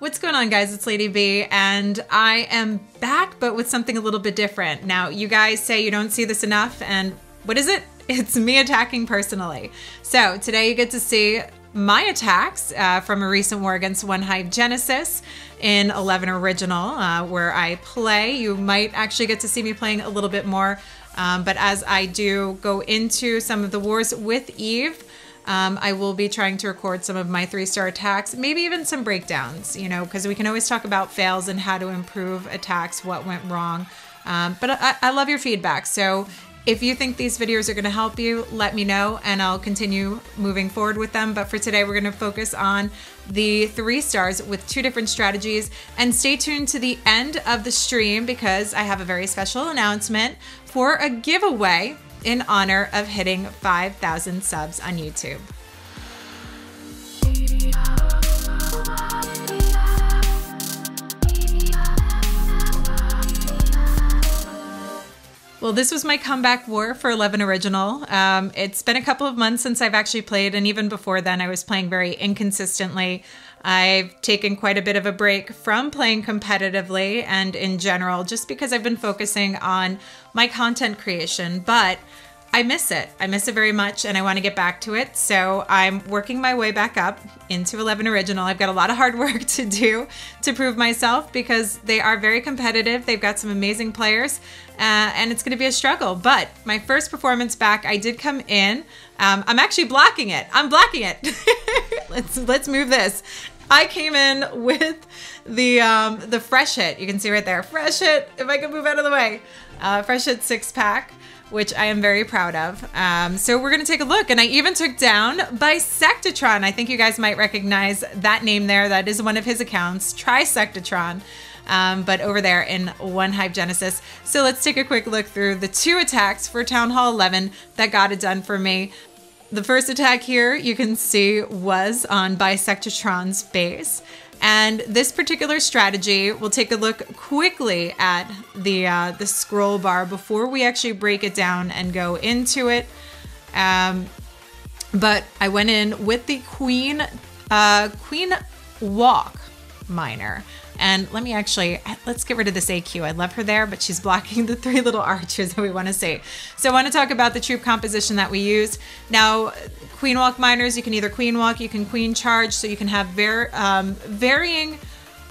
What's going on, guys? It's Lady B, and I am back, but with something a little bit different. Now, you guys say you don't see this enough, and what is it? It's me attacking personally. So today you get to see my attacks from a recent war against OneHive Genesis in 11 Original, where I play. You might actually get to see me playing a little bit more, but as I do go into some of the wars with Eve, I will be trying to record some of my 3-star attacks, maybe even some breakdowns, you know, because we can always talk about fails and how to improve attacks, what went wrong. But I love your feedback. So if you think these videos are going to help you, let me know and I'll continue moving forward with them. But for today, we're going to focus on the 3 stars with 2 different strategies, and stay tuned to the end of the stream because I have a very special announcement for a giveaway in honor of hitting 5,000 subs on YouTube. Well, this was my comeback war for 11 Original. It's been a couple of months since I've actually played, and even before then I was playing very inconsistently. I've taken quite a bit of a break from playing competitively and in general, just because I've been focusing on my content creation, but I miss it. I miss it very much, and I want to get back to it. So I'm working my way back up into 11 Original. I've got a lot of hard work to do to prove myself because they are very competitive. They've got some amazing players, and it's going to be a struggle. But my first performance back, I did come in. I'm actually blocking it. I'm blocking it. Let's move this. I came in with the Fresh Hit. You can see right there, Fresh Hit, if I can move out of the way. Fresh Hit 6-pack, which I am very proud of. So we're gonna take a look, and I even took down Bisectatron. I think you guys might recognize that name there. That is one of his accounts, Trisectatron, but over there in OneHive Genesis. So let's take a quick look through the 2 attacks for Town Hall 11 that got it done for me. The first attack here, you can see, was on Bisectatron's base. And this particular strategy, we'll take a look quickly at the scroll bar before we actually break it down and go into it. But I went in with the Queen Walk Miner. And let me actually, let's get rid of this AQ. I love her there, but she's blocking the 3 little archers that we want to see. So I want to talk about the troop composition that we use. Now, Queen Walk Miners, you can either Queen Walk, you can Queen Charge, so you can have varying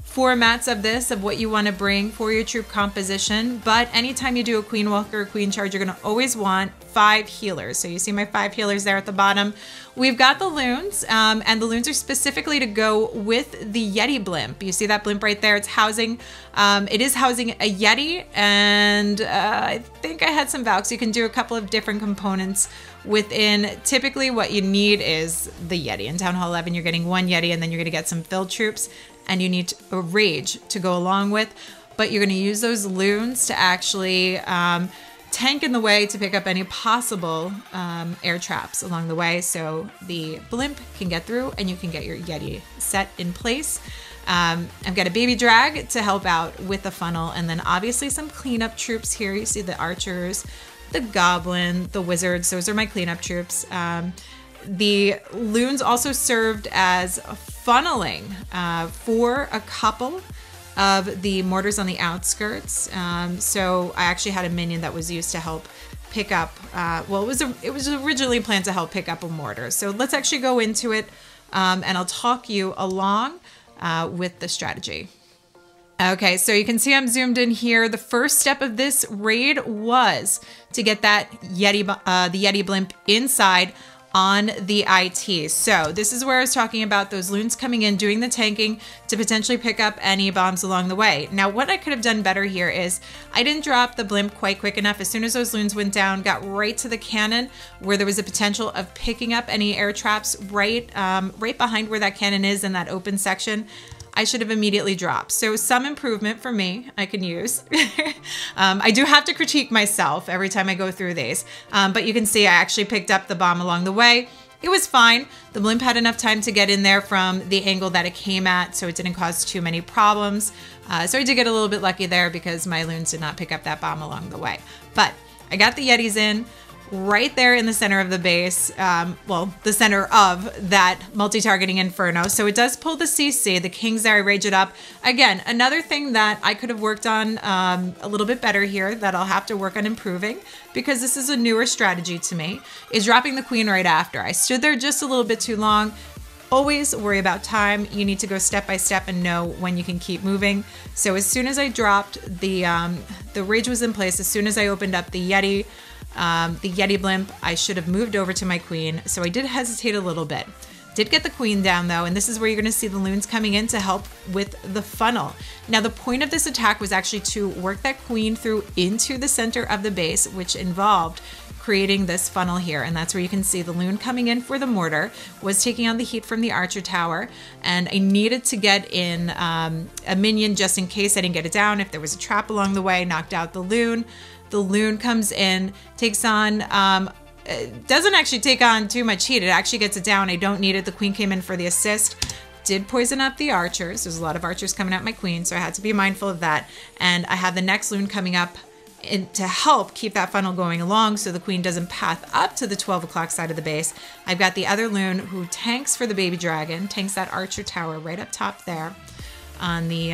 formats of this, of what you want to bring for your troop composition. But anytime you do a Queen Walk or a Queen Charge, you're going to always want 5 healers. So you see my 5 healers there at the bottom. We've got the loons, and the loons are specifically to go with the Yeti blimp. You see that blimp right there? It's housing, it is housing a Yeti, and I think I had some Valks. You can do a couple of different components within. Typically what you need is the Yeti. In Town Hall 11, you're getting 1 Yeti, and then you're gonna get some filled troops, and you need a Rage to go along with, but you're gonna use those loons to actually tank in the way to pick up any possible air traps along the way, so the blimp can get through and you can get your Yeti set in place. I've got a baby drag to help out with the funnel, and then obviously some cleanup troops here. You see the archers, the goblin, the wizards. Those are my cleanup troops. The loons also served as funneling for a couple of the mortars on the outskirts. So I actually had a minion that was used to help pick up, well, it was originally planned to help pick up a mortar. So let's actually go into it, and I'll talk you along with the strategy. Okay, so you can see I'm zoomed in here. The first step of this raid was to get that Yeti, the Yeti blimp inside on the IT. So this is where I was talking about those loons coming in, doing the tanking to potentially pick up any bombs along the way. Now, what I could have done better here is I didn't drop the blimp quite quick enough. As soon as those loons went down, got right to the cannon where there was a potential of picking up any air traps right behind where that cannon is in that open section. I should have immediately dropped. So some improvement for me I can use. I do have to critique myself every time I go through these, but you can see I actually picked up the bomb along the way. It was fine. The blimp had enough time to get in there from the angle that it came at, so it didn't cause too many problems. So I did get a little bit lucky there because my loons did not pick up that bomb along the way. But I got the Yetis in. right there in the center of the base, well, the center of that multi-targeting Inferno. So it does pull the CC, the King's Eye, Rage It Up. Again, another thing that I could have worked on a little bit better here that I'll have to work on improving, because this is a newer strategy to me, is dropping the queen right after. I stood there just a little bit too long. Always worry about time. You need to go step by step and know when you can keep moving. So as soon as I dropped, the Rage was in place. As soon as I opened up the Yeti blimp, I should have moved over to my queen. So I did hesitate a little bit. Did get the queen down though, and this is where you're gonna see the loons coming in to help with the funnel. Now the point of this attack was actually to work that queen through into the center of the base, which involved creating this funnel here, and that's where you can see the loon coming in for the mortar, was taking on the heat from the archer tower, and I needed to get in a minion just in case I didn't get it down. If there was a trap along the way, knocked out the loon. The loon comes in, takes on, doesn't actually take on too much heat, it actually gets it down. I don't need it. The queen came in for the assist. Did poison up the archers. There's a lot of archers coming at my queen, so I had to be mindful of that. And I have the next loon coming up to help keep that funnel going along so the queen doesn't path up to the 12 o'clock side of the base. I've got the other loon who tanks for the baby dragon, tanks that archer tower right up top there on the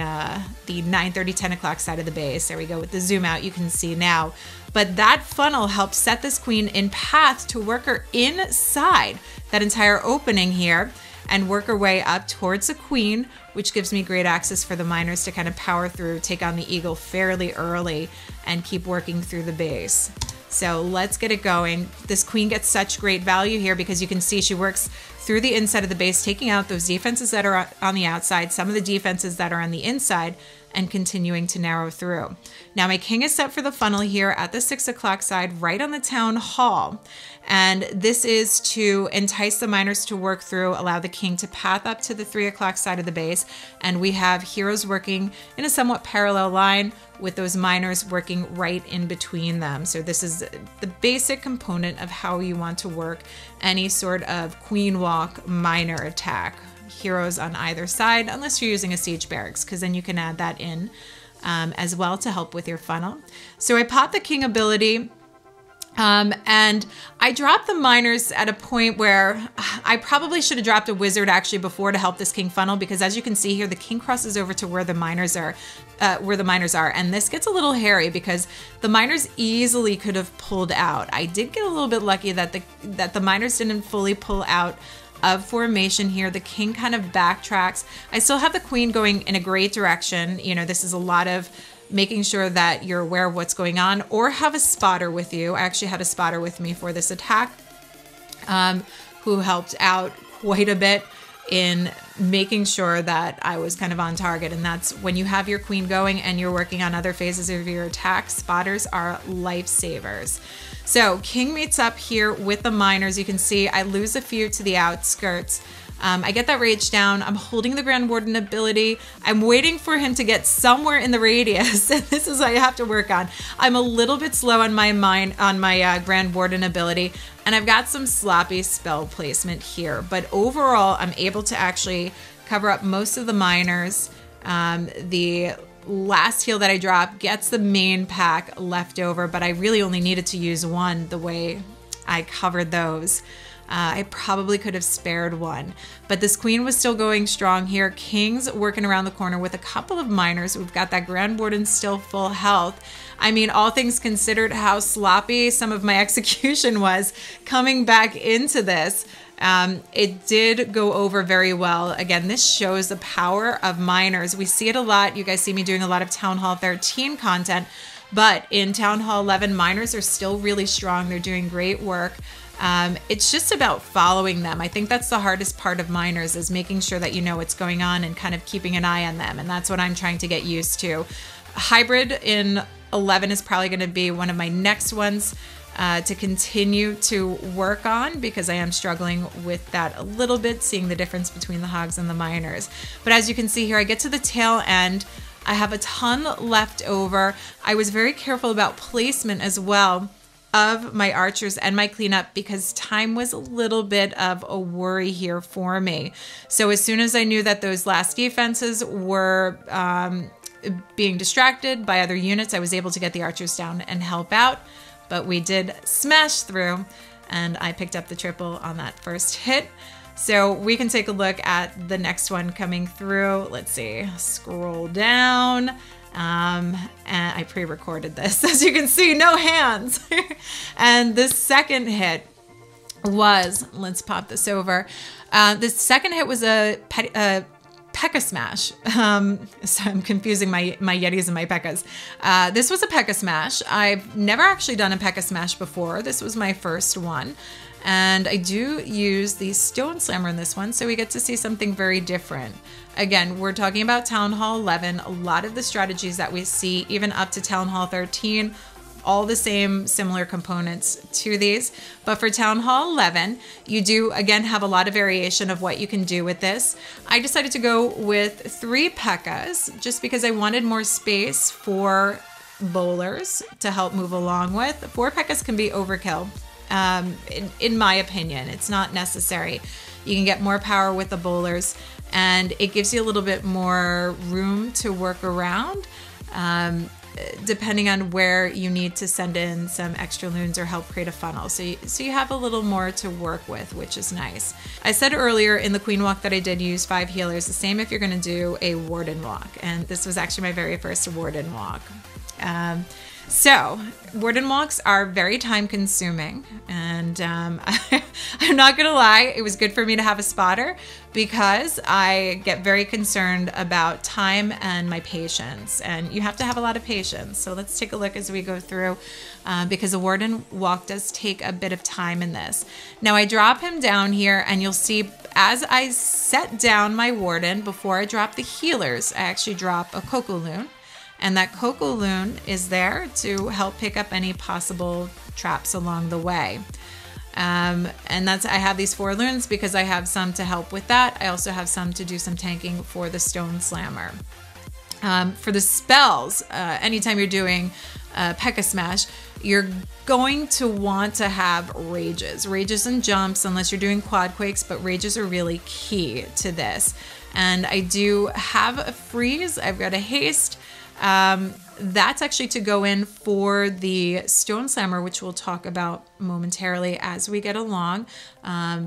9:30, 10 o'clock side of the base. There we go with the zoom out, you can see now. But that funnel helps set this queen in path to work her inside that entire opening here and work her way up towards the queen, which gives me great access for the miners to kind of power through, take on the eagle fairly early, and keep working through the base. So let's get it going. This queen gets such great value here because you can see she works through the inside of the base, taking out those defenses that are on the outside, some of the defenses that are on the inside, and continuing to narrow through. Now my king is set for the funnel here at the 6 o'clock side, right on the town hall. And this is to entice the miners to work through, allow the king to path up to the 3 o'clock side of the base. And we have heroes working in a somewhat parallel line with those miners working right in between them. So this is the basic component of how you want to work any sort of queen walk miner attack. Heroes on either side, unless you're using a siege barracks, because then you can add that in as well to help with your funnel. So I popped the king ability and I dropped the miners at a point where I probably should have dropped a wizard actually before to help this king funnel, because as you can see here, the king crosses over to where the miners are, and this gets a little hairy because the miners easily could have pulled out. I did get a little bit lucky that the miners didn't fully pull out of formation here. The king kind of backtracks. I still have the queen going in a great direction. You know, this is a lot of making sure that you're aware of what's going on or have a spotter with you. I actually had a spotter with me for this attack who helped out quite a bit in making sure that I was kind of on target. And that's when you have your queen going and you're working on other phases of your attack, spotters are lifesavers. So king meets up here with the miners. You can see I lose a few to the outskirts. I get that rage down. I'm holding the Grand Warden ability. I'm waiting for him to get somewhere in the radius. This is what I have to work on. I'm a little bit slow on my Grand Warden ability, and I've got some sloppy spell placement here. But overall, I'm able to actually cover up most of the miners. The last heal that I drop gets the main pack left over, but I really only needed to use one the way I covered those. I probably could have spared one, but this queen was still going strong here. King's working around the corner with a couple of miners. We've got that Grand Warden still full health. I mean, all things considered, how sloppy some of my execution was coming back into this. It did go over very well. Again, this shows the power of miners. We see it a lot. You guys see me doing a lot of Town Hall 13 content, but in Town Hall 11, miners are still really strong. They're doing great work. It's just about following them. I think that's the hardest part of miners, is making sure that you know what's going on and kind of keeping an eye on them. And that's what I'm trying to get used to. Hybrid in 11 is probably going to be one of my next ones to continue to work on, because I am struggling with that a little bit, seeing the difference between the hogs and the miners. But as you can see here, I get to the tail end. I have a ton left over. I was very careful about placement as well of my archers and my cleanup, because time was a little bit of a worry here for me. So as soon as I knew that those last defenses were being distracted by other units, I was able to get the archers down and help out. but we did smash through, and I picked up the triple on that first hit. So we can take a look at the next one coming through. Let's see, scroll down. And I pre-recorded this. As you can see, no hands. And this second hit was, let's pop this over. The second hit was a Pekka smash. So I'm confusing my Yetis and my Pekkas. This was a Pekka smash. I've never actually done a Pekka smash before. This was my first one. And I do use the Stone Slammer in this one, so we get to see something very different. Again, we're talking about Town Hall 11. A lot of the strategies that we see, even up to Town Hall 13, all the same similar components to these. But for Town Hall 11, you do, again, have a lot of variation of what you can do with this. I decided to go with 3 Pekkas, just because I wanted more space for bowlers to help move along with. 4 Pekkas can be overkill. In my opinion, it's not necessary. You can get more power with the bowlers, and it gives you a little bit more room to work around, depending on where you need to send in some extra loons or help create a funnel. So you have a little more to work with, which is nice. I said earlier in the Queen Walk that I did use 5 healers, the same if you're gonna do a Warden Walk. And this was actually my very first Warden Walk. So Warden Walks are very time consuming, and I'm not gonna lie, it was good for me to have a spotter, because I get very concerned about time and my patience, and you have to have a lot of patience. So let's take a look as we go through, because a Warden Walk does take a bit of time in this. Now I drop him down here, and you'll see as I set down my Warden, before I drop the healers, I actually drop a Coco Loon. And that Coco Loon is there to help pick up any possible traps along the way. And that's, I have these 4 loons because I have some to help with that. I also have some to do some tanking for the Stone Slammer. For the spells, anytime you're doing Pekka Smash, you're going to want to have rages. Rages and jumps, unless you're doing quad quakes, but rages are really key to this. And I do have a freeze, I've got a haste. That's actually to go in for the Stone Slammer, which we'll talk about momentarily as we get along,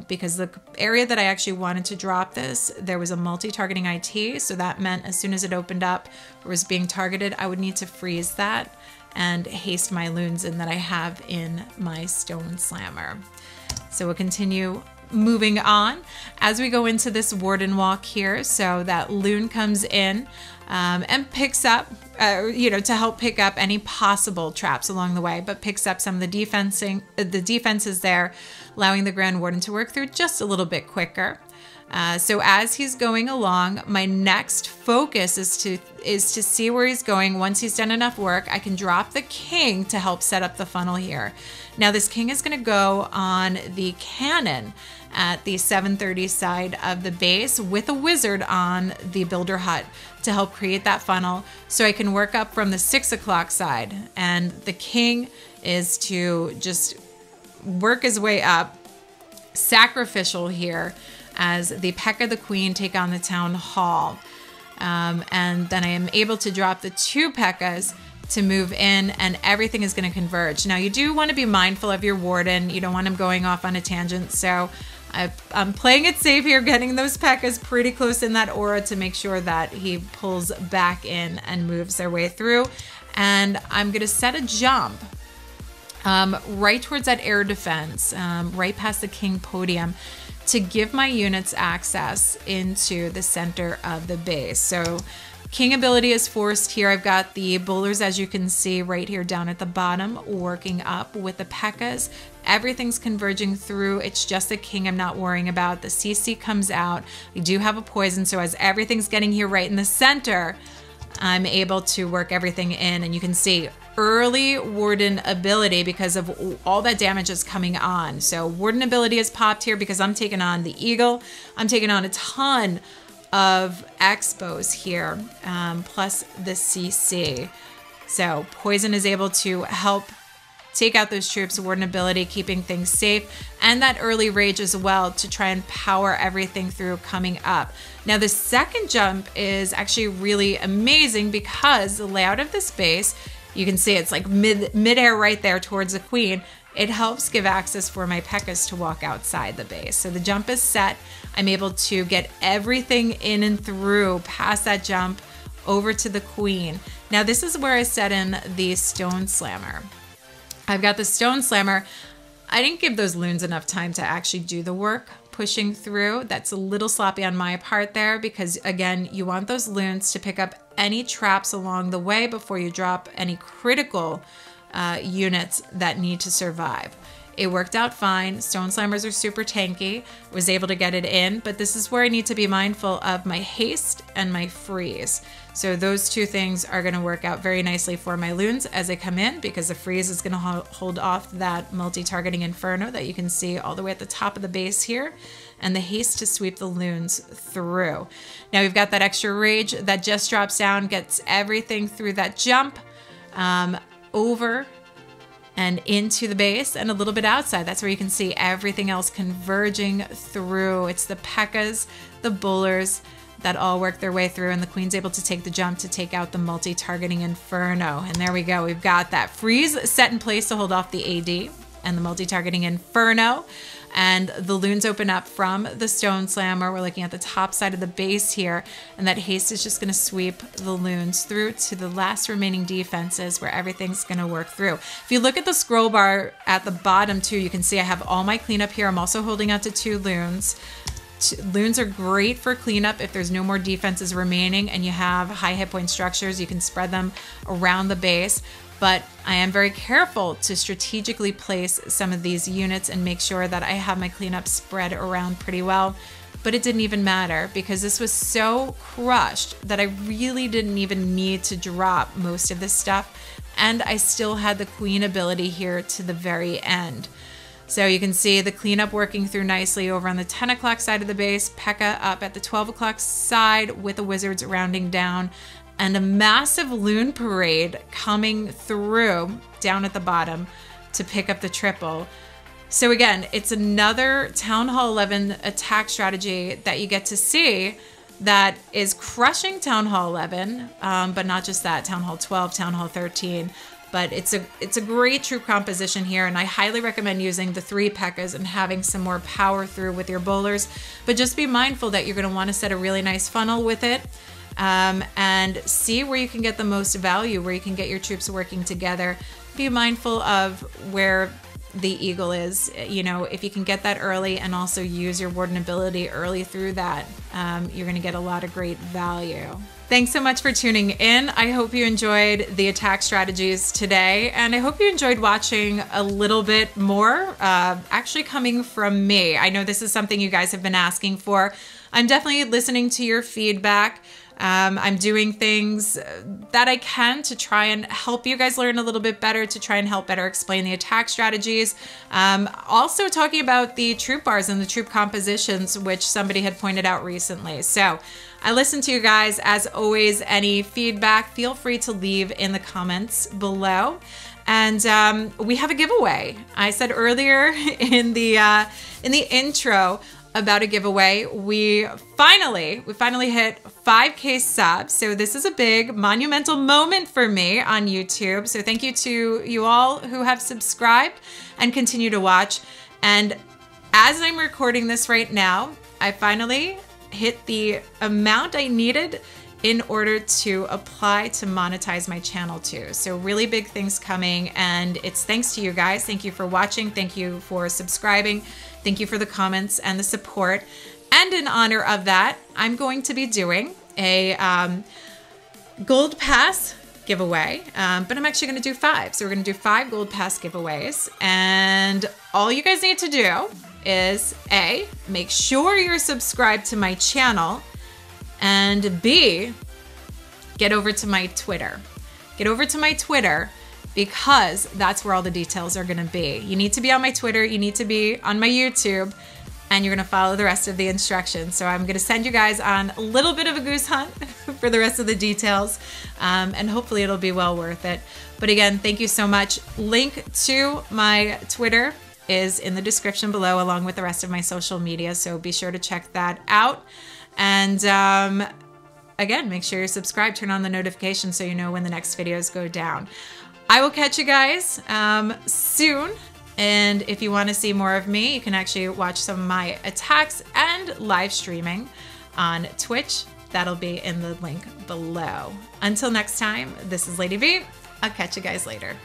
because the area that I actually wanted to drop this, there was a multi-targeting IT, so that meant as soon as it opened up or was being targeted, I would need to freeze that and haste my loons in that I have in my Stone Slammer. So we'll continue moving on as we go into this Warden Walk here. So that loon comes in and picks up, to help pick up any possible traps along the way, but picks up some of the defensing, the defenses there, allowing the Grand Warden to work through just a little bit quicker. So as he's going along, my next focus is to see where he's going. Once he's done enough work, I can drop the king to help set up the funnel here. Now this king is gonna go on the cannon at the 730 side of the base with a wizard on the builder hut to help create that funnel, so I can work up from the 6 o'clock side. And the king is to just work his way up, sacrificial here, as the Pekka, the Queen, take on the Town Hall. And then I am able to drop the 2 Pekkas to move in, and everything is gonna converge. Now you do wanna be mindful of your Warden. You don't want him going off on a tangent. So I'm playing it safe here, getting those Pekkas pretty close in that aura to make sure that he pulls back in and moves their way through. And I'm gonna set a jump right towards that air defense, right past the King Podium, to give my units access into the center of the base. So King ability is forced here. I've got the bowlers, as you can see right here down at the bottom, working up with the Pekkas. Everything's converging through. It's just the king I'm not worrying about. The CC comes out. I do have a poison, so as everything's getting here right in the center, I'm able to work everything in, and you can see early Warden ability because of all that damage is coming on. So Warden ability is popped here because I'm taking on the eagle. I'm taking on a ton of expos here, plus the CC. So poison is able to help take out those troops, Warden ability, keeping things safe, and that early rage as well to try and power everything through coming up. Now the second jump is actually really amazing because the layout of this base You can see it's like mid-air right there towards the queen. It helps give access for my Pekkas to walk outside the base. So the jump is set. I'm able to get everything in and through past that jump over to the queen. Now this is where I set in the Stone Slammer. I've got the Stone Slammer. I didn't give those loons enough time to actually do the work pushing through. That's a little sloppy on my part there because, again, you want those loons to pick up any traps along the way before you drop any critical units that need to survive. It worked out fine. Stone Slammers are super tanky. Was able to get it in, but this is where I need to be mindful of my haste and my freeze. So those two things are going to work out very nicely for my loons as they come in, because the freeze is going to hold off that multi-targeting inferno that you can see all the way at the top of the base here, and the haste to sweep the loons through. Now we've got that extra rage that just drops down, gets everything through that jump over and into the base and a little bit outside. That's where you can see everything else converging through. It's the Pekkas, the bullers that all work their way through, and the queen's able to take the jump to take out the multi-targeting inferno. And there we go. We've got that freeze set in place to hold off the AD and the multi-targeting inferno. And the loons open up from the Stone Slammer. We're looking at the top side of the base here, and that haste is just going to sweep the loons through to the last remaining defenses where everything's going to work through. If you look at the scroll bar at the bottom too, you can see I have all my cleanup here. I'm also holding out to two loons. Loons are great for cleanup if there's no more defenses remaining and you have high hit point structures. You can spread them around the base. But I am very careful to strategically place some of these units and make sure that I have my cleanup spread around pretty well. But it didn't even matter because this was so crushed that I really didn't even need to drop most of this stuff. And I still had the queen ability here to the very end. So you can see the cleanup working through nicely over on the 10 o'clock side of the base, Pekka up at the 12 o'clock side with the wizards rounding down, and a massive loon parade coming through down at the bottom to pick up the triple. So again, it's another Town Hall 11 attack strategy that you get to see that is crushing Town Hall 11, but not just that, Town Hall 12, Town Hall 13. But it's a great troop composition here, and I highly recommend using the three Pekkas and having some more power through with your bowlers. But just be mindful that you're gonna wanna set a really nice funnel with it. And see where you can get the most value, where you can get your troops working together. Be mindful of where the eagle is, you know, if you can get that early and also use your warden ability early through that, you're going to get a lot of great value. Thanks so much for tuning in. I hope you enjoyed the attack strategies today, and I hope you enjoyed watching a little bit more actually coming from me. I know this is something you guys have been asking for. I'm definitely listening to your feedback. I'm doing things that I can to try and help you guys learn a little bit better, to try and help better explain the attack strategies. Also talking about the troop bars and the troop compositions, which somebody had pointed out recently. So I listen to you guys. As always, any feedback, feel free to leave in the comments below. And we have a giveaway. I said earlier in the intro about a giveaway. We finally hit 5K subs. So this is a big monumental moment for me on YouTube. So thank you to you all who have subscribed and continue to watch. And as I'm recording this right now, I finally hit the amount I needed in order to apply to monetize my channel too. So really big things coming, and it's thanks to you guys. Thank you for watching. Thank you for subscribing. Thank you for the comments and the support. And in honor of that, I'm going to be doing a Gold Pass giveaway, but I'm actually gonna do 5. So we're gonna do 5 Gold Pass giveaways. And all you guys need to do is A, make sure you're subscribed to my channel, and B, get over to my Twitter. Get over to my Twitter, because that's where all the details are gonna be. You need to be on my Twitter, you need to be on my YouTube, and you're gonna follow the rest of the instructions. So I'm gonna send you guys on a little bit of a goose hunt for the rest of the details, and hopefully it'll be well worth it. But again, thank you so much. Link to my Twitter is in the description below, along with the rest of my social media, so be sure to check that out. And Again, make sure you're subscribed, turn on the notifications so you know when the next videos go down. I will catch you guys soon. And if you want to see more of me, you can actually watch some of my attacks and live streaming on Twitch. That'll be in the link below. Until next time, this is Lady B. I'll catch you guys later.